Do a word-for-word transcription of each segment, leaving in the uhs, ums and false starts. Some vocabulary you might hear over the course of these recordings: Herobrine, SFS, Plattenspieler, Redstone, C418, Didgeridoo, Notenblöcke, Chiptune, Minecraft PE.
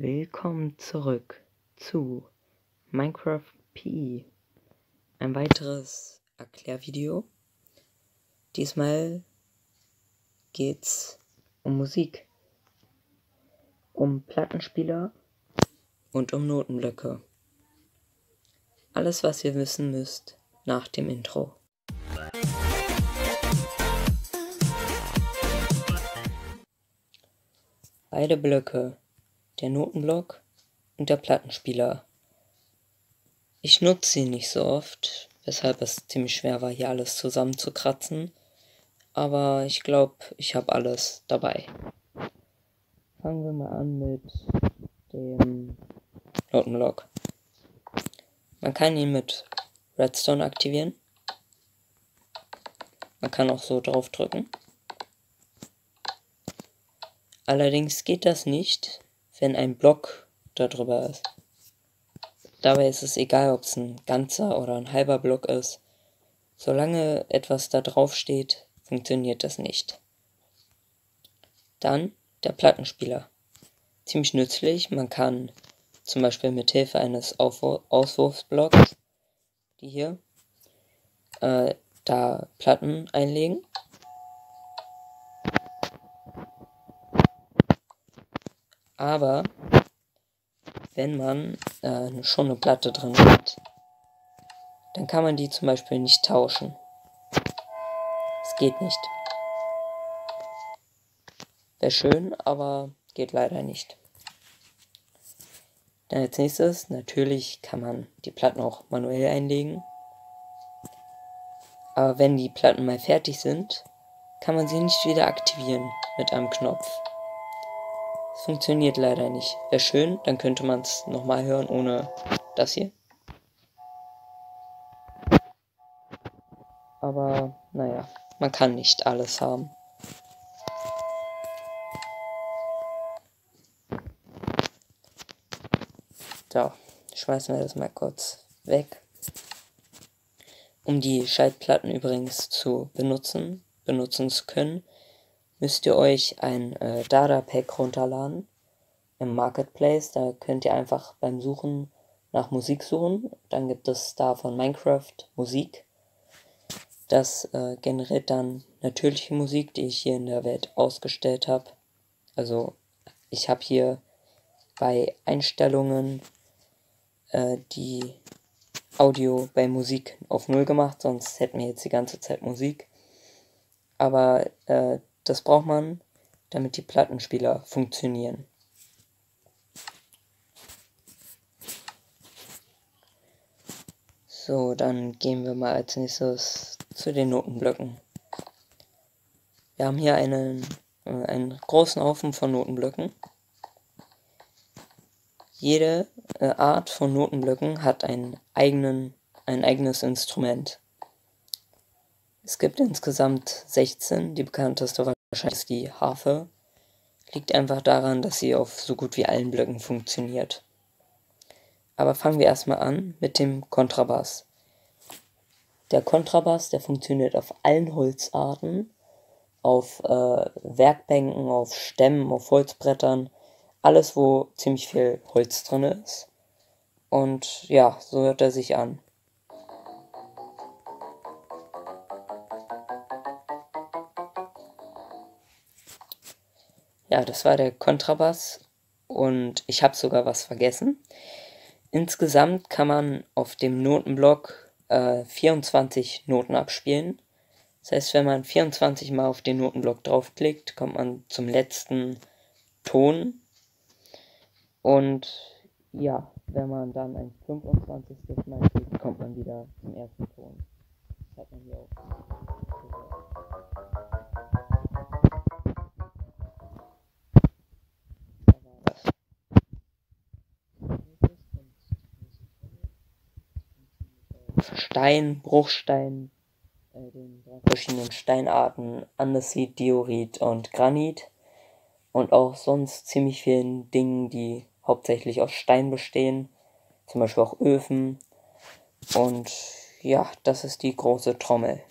Willkommen zurück zu Minecraft P E. Ein weiteres Erklärvideo. Diesmal geht's um Musik, um Plattenspieler und um Notenblöcke. Alles, was ihr wissen müsst, nach dem Intro. Beide Blöcke, der Notenblock und der Plattenspieler. Ich nutze sie nicht so oft, weshalb es ziemlich schwer war, hier alles zusammenzukratzen. Aber ich glaube, ich habe alles dabei. Fangen wir mal an mit dem Notenblock. Man kann ihn mit Redstone aktivieren. Man kann auch so draufdrücken. Allerdings geht das nicht, wenn ein Block darüber ist. Dabei ist es egal, ob es ein ganzer oder ein halber Block ist. Solange etwas da drauf steht, funktioniert das nicht. Dann der Plattenspieler. Ziemlich nützlich, man kann zum Beispiel mit Hilfe eines Aufw- Auswurfsblocks, die hier, äh, da Platten einlegen. Aber wenn man äh, schon eine Platte drin hat, dann kann man die zum Beispiel nicht tauschen. Es geht nicht. Wäre schön, aber geht leider nicht. Dann als nächstes, natürlich kann man die Platten auch manuell einlegen. Aber wenn die Platten mal fertig sind, kann man sie nicht wieder aktivieren mit einem Knopf. Funktioniert leider nicht. Wäre schön, dann könnte man es nochmal hören ohne das hier. Aber naja, man kann nicht alles haben. So, schmeißen wir das mal kurz weg. Um die Schaltplatten übrigens zu benutzen, benutzen zu können, müsst ihr euch ein äh, Data-Pack runterladen im Marketplace. Da könnt ihr einfach beim Suchen nach Musik suchen. Dann gibt es da von Minecraft Musik. Das äh, generiert dann natürliche Musik, die ich hier in der Welt ausgestellt habe. Also ich habe hier bei Einstellungen äh, die Audio bei Musik auf null gemacht, sonst hätten wir jetzt die ganze Zeit Musik. Aber äh, das braucht man, damit die Plattenspieler funktionieren. So, dann gehen wir mal als nächstes zu den Notenblöcken. Wir haben hier einen, äh, einen großen Haufen von Notenblöcken. Jede äh, Art von Notenblöcken hat einen eigenen, ein eigenes Instrument. Es gibt insgesamt sechzehn, die bekannteste war wahrscheinlich die Harfe. Liegt einfach daran, dass sie auf so gut wie allen Blöcken funktioniert. Aber fangen wir erstmal an mit dem Kontrabass. Der Kontrabass, der funktioniert auf allen Holzarten, auf äh, Werkbänken, auf Stämmen, auf Holzbrettern, alles wo ziemlich viel Holz drin ist. Und ja, so hört er sich an. Ja, das war der Kontrabass und ich habe sogar was vergessen. Insgesamt kann man auf dem Notenblock äh, vierundzwanzig Noten abspielen. Das heißt, wenn man vierundzwanzig Mal auf den Notenblock draufklickt, kommt man zum letzten Ton. Und ja, wenn man dann ein fünfundzwanzig Mal klickt, kommt man wieder zum ersten Ton. Das hat man hier auch. Stein, Bruchstein, äh, den drei verschiedenen Steinarten, Andesit, Diorit und Granit und auch sonst ziemlich vielen Dingen, die hauptsächlich aus Stein bestehen, zum Beispiel auch Öfen. Und ja, das ist die große Trommel.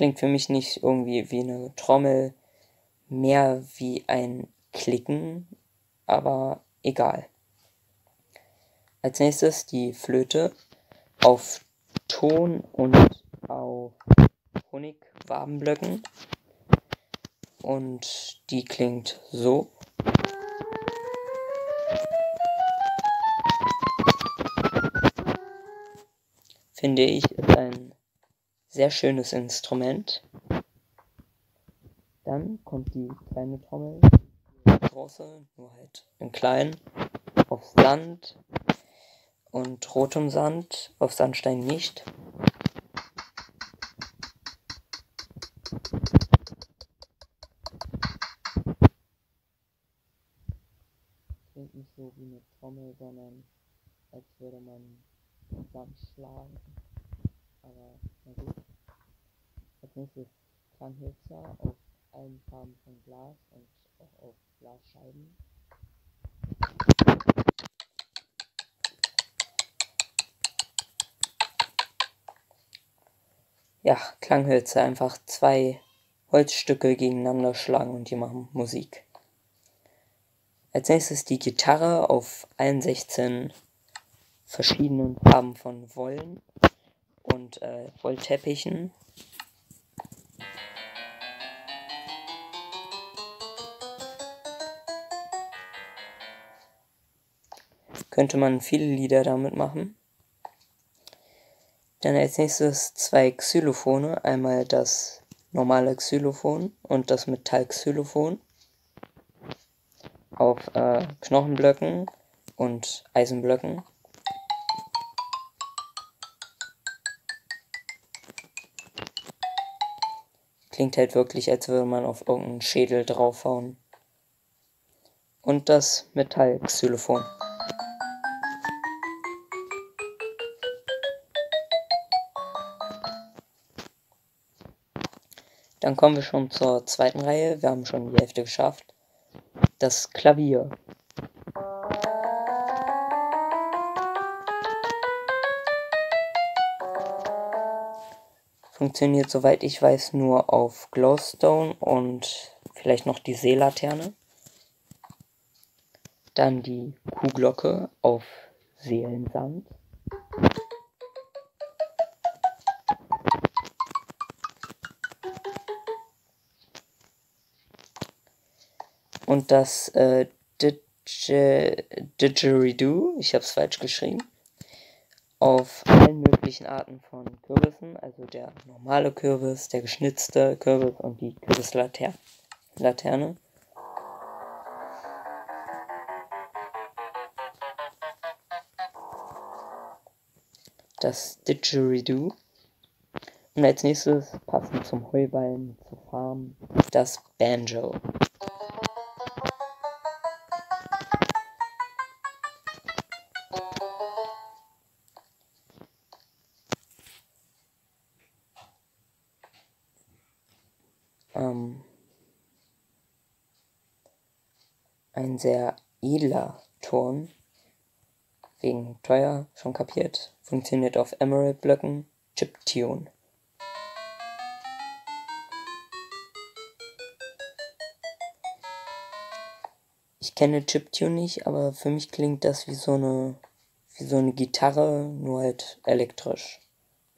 klingt für mich nicht irgendwie wie eine Trommel, mehr wie ein Klicken, aber egal. Als nächstes die Flöte. Auf Ton und auf Honigwabenblöcken. Und die klingt so. Finde ich, ist ein sehr schönes Instrument. Dann kommt die kleine Trommel, die große, nur halt in klein, auf Sand und rotem Sand, auf Sandstein nicht. Klingt nicht so wie eine Trommel, sondern als würde man Sand schlagen. Aber na gut. Als nächstes Klanghölzer auf allen Farben von Glas und auch auf Glasscheiben. Ja, Klanghölzer, einfach zwei Holzstücke gegeneinander schlagen und die machen Musik. Als nächstes die Gitarre auf allen sechzehn verschiedenen Farben von Wollen und äh, Wollteppichen. Könnte man viele Lieder damit machen. Dann als nächstes zwei Xylophone, einmal das normale Xylophon und das Metallxylophon auf äh, Knochenblöcken und Eisenblöcken. Klingt halt wirklich, als würde man auf irgendeinen Schädel draufhauen. Und das Metallxylophon. Dann kommen wir schon zur zweiten Reihe. Wir haben schon die Hälfte geschafft. Das Klavier. Funktioniert, soweit ich weiß, nur auf Glowstone und vielleicht noch die Seelaterne. Dann die Kuhglocke auf Seelensand. Und das äh, Didgeridoo, ich habe es falsch geschrieben, auf allen möglichen Arten von Kürbissen, also der normale Kürbis, der geschnitzte Kürbis und die Kürbislaterne. Das Didgeridoo. Und als nächstes, passend zum Heuballen, zur Farm, das Banjo. Ein sehr edler Ton, wegen teuer, schon kapiert, funktioniert auf Emerald-Blöcken, Chiptune. Ich kenne Chiptune nicht, aber für mich klingt das wie so eine, wie so eine Gitarre, nur halt elektrisch,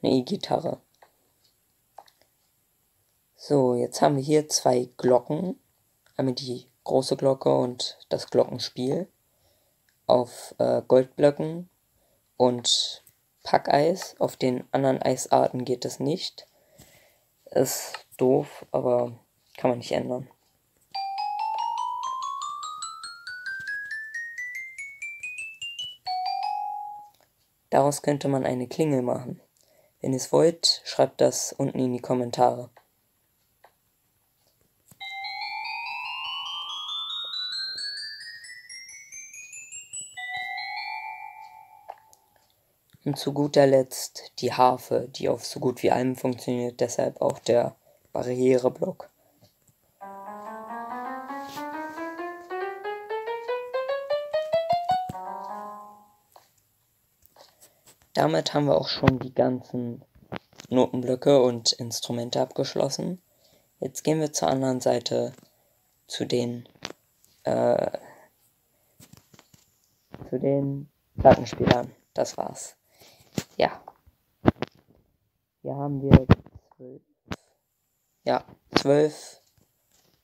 eine E-Gitarre. So, jetzt haben wir hier zwei Glocken, einmal die große Glocke und das Glockenspiel auf äh, Goldblöcken und Packeis. Auf den anderen Eisarten geht das nicht. Ist doof, aber kann man nicht ändern. Daraus könnte man eine Klingel machen. Wenn ihr es wollt, schreibt das unten in die Kommentare. Und zu guter Letzt die Harfe, die auf so gut wie allem funktioniert, deshalb auch der Barriereblock. Damit haben wir auch schon die ganzen Notenblöcke und Instrumente abgeschlossen. Jetzt gehen wir zur anderen Seite, zu den äh, zu den Plattenspielern. Das war's. Ja. Hier haben wir zwölf, ja, zwölf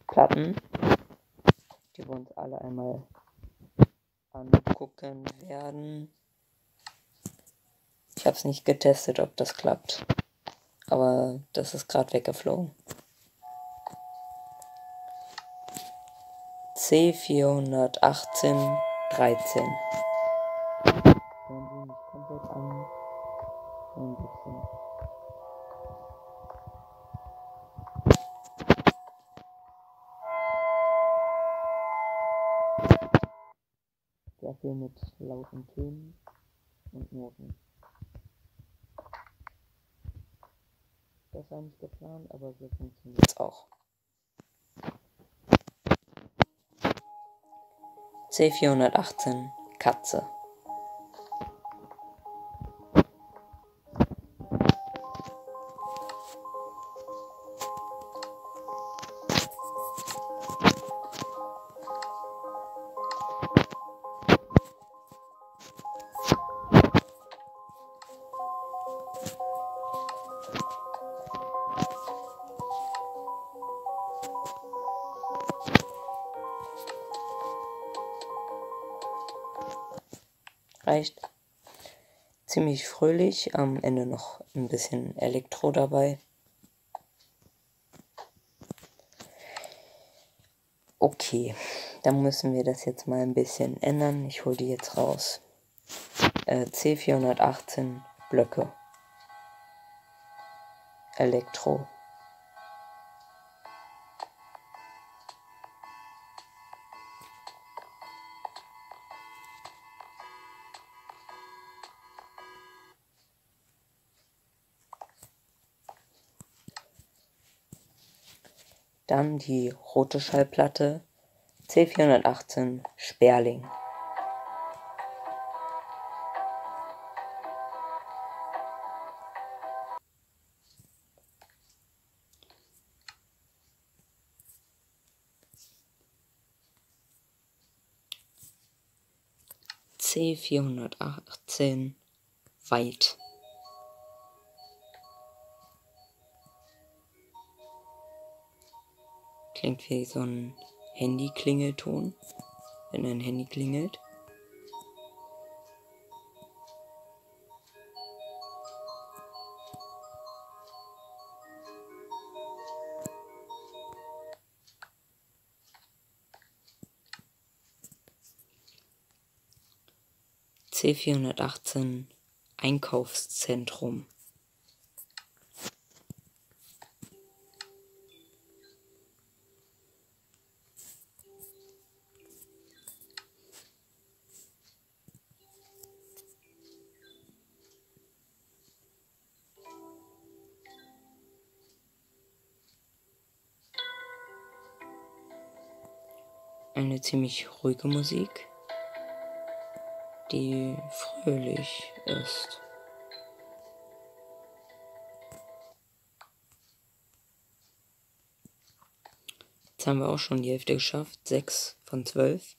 Platten, die wir uns alle einmal angucken werden. Ich habe es nicht getestet, ob das klappt, aber das ist gerade weggeflogen. C vier achtzehn dreizehn. Hören Sie mich komplett an. Und ein bisschen. Sehr viel mit lauten Tönen und Noten. Das war nicht geplant, aber so funktioniert es auch. C vier achtzehn Katze. Reicht. Ziemlich fröhlich, am Ende noch ein bisschen Elektro dabei. Okay, dann müssen wir das jetzt mal ein bisschen ändern. Ich hole die jetzt raus. Äh, C vier achtzehn Blöcke. Elektro. Dann die rote Schallplatte, C vier achtzehn Sperling. C vier achtzehn Wald. Klingt wie so ein Handy-Klingelton, wenn ein Handy klingelt. C vier achtzehn Einkaufszentrum. Eine ziemlich ruhige Musik, die fröhlich ist. Jetzt haben wir auch schon die Hälfte geschafft, sechs von zwölf.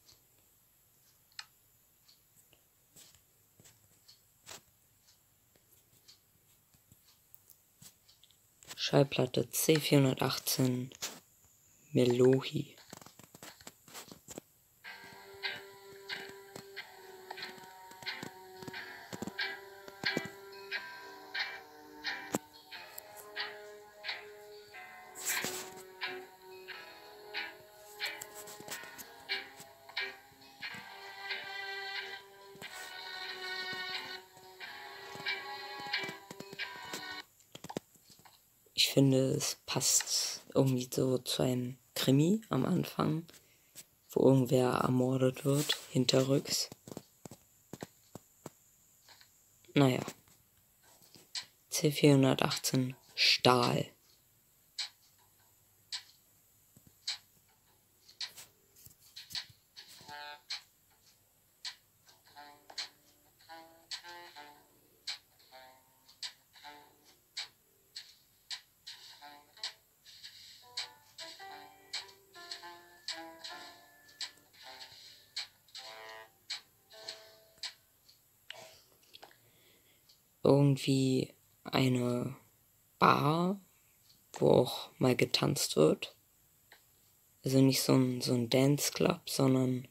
Schallplatte C vier achtzehn Melohi. Ich finde, es passt irgendwie so zu einem Krimi am Anfang, wo irgendwer ermordet wird, hinterrücks. Naja. C vier achtzehn Stahl. irgendwie eine Bar, wo auch mal getanzt wird. Also nicht so ein, so ein Dance Club, sondern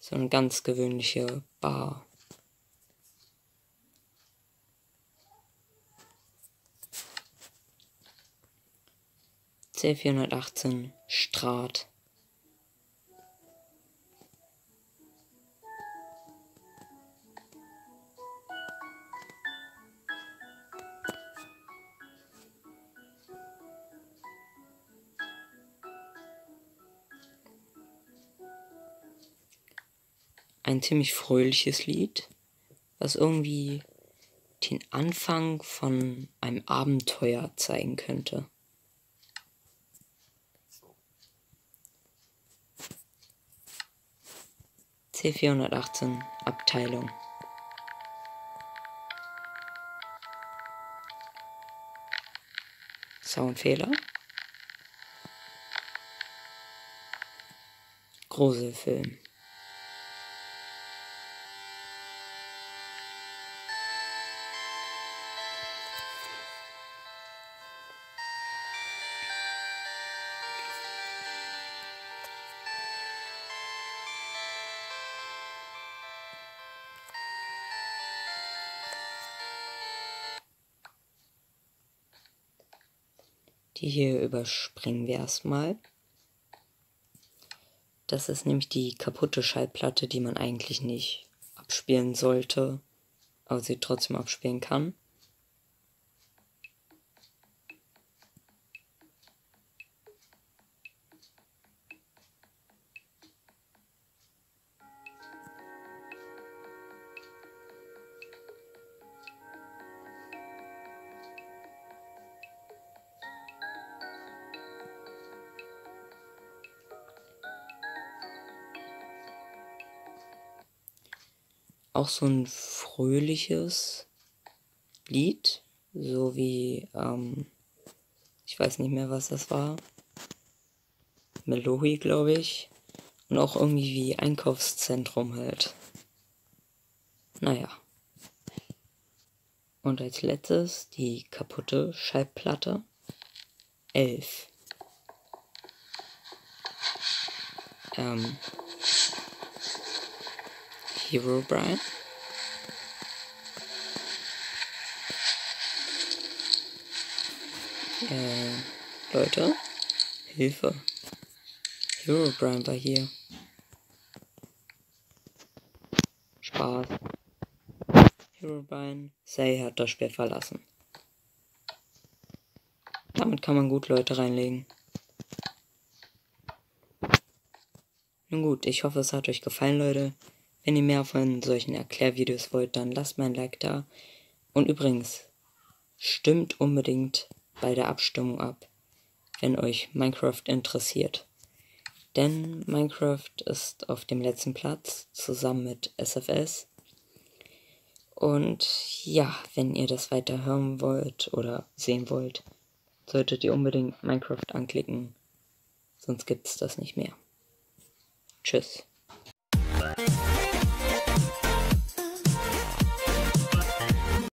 so eine ganz gewöhnliche Bar. C vierhundertachtzehn Strat. Ein ziemlich fröhliches Lied, was irgendwie den Anfang von einem Abenteuer zeigen könnte. C vierhundertachtzehn Abteilung. Soundfehler. Gruselfilm. Die hier überspringen wir erstmal. Das ist nämlich die kaputte Schallplatte, die man eigentlich nicht abspielen sollte, aber sie trotzdem abspielen kann. Auch so ein fröhliches Lied, so wie, ähm, ich weiß nicht mehr, was das war, Melohi, glaube ich, und auch irgendwie wie Einkaufszentrum halt. Naja. Und als letztes die kaputte Schallplatte, elf. Ähm... Herobrine. Äh, Leute, Hilfe. Herobrine war hier. Spaß. Herobrine, Say hat das Spiel verlassen. Damit kann man gut Leute reinlegen. Nun gut, ich hoffe, es hat euch gefallen, Leute. Wenn ihr mehr von solchen Erklärvideos wollt, dann lasst mein Like da. Und übrigens, stimmt unbedingt bei der Abstimmung ab, wenn euch Minecraft interessiert. Denn Minecraft ist auf dem letzten Platz, zusammen mit S F S. Und ja, wenn ihr das weiter hören wollt oder sehen wollt, solltet ihr unbedingt Minecraft anklicken. Sonst gibt's das nicht mehr. Tschüss.